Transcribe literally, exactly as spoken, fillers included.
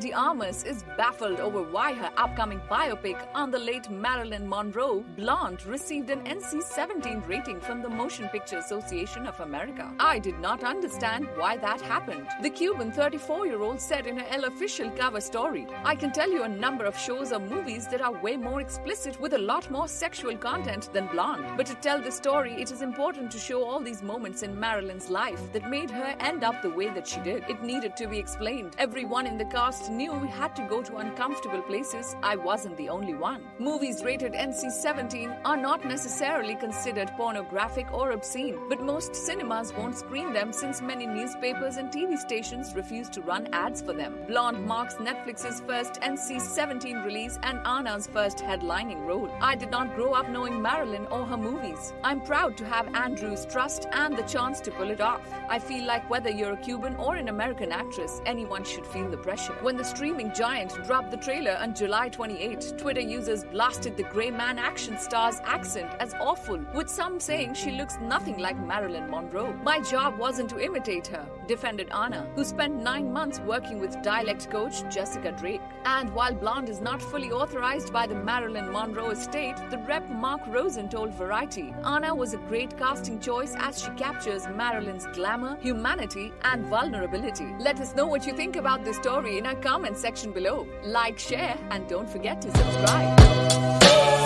de Armas is baffled over why her upcoming biopic on the late Marilyn Monroe, Blonde, received an N C seventeen rating from the Motion Picture Association of America. I did not understand why that happened, the Cuban thirty-four-year-old said in her L'Officiel cover story. I can tell you a number of shows or movies that are way more explicit with a lot more sexual content than Blonde. But to tell the story, it is important to show all these moments in Marilyn's life that made her end up the way that she did. It needed to be explained. Everyone in the cast knew we had to go to uncomfortable places. I wasn't the only one. Movies rated N C seventeen are not necessarily considered pornographic or obscene, but most cinemas won't screen them since many newspapers and T V stations refuse to run ads for them. Blonde marks Netflix's first N C seventeen release and Ana's first headlining role. I did not grow up knowing Marilyn or her movies. I'm proud to have Andrew's trust and the chance to pull it off. I feel like whether you're a Cuban or an American actress, anyone should feel the pressure. When the streaming giant dropped the trailer on July twenty-eighth, Twitter users blasted the Gray Man action star's accent as awful, with some saying she looks nothing like Marilyn Monroe. My job wasn't to imitate her, defended Ana, who spent nine months working with dialect coach Jessica Drake. And while Blonde is not fully authorized by the Marilyn Monroe estate, the rep Mark Rosen told Variety, Ana was a great casting choice as she captures Marilyn's glamour, humanity, and vulnerability. Let us know what you think about this story in our comment section below. Like, share, and don't forget to subscribe.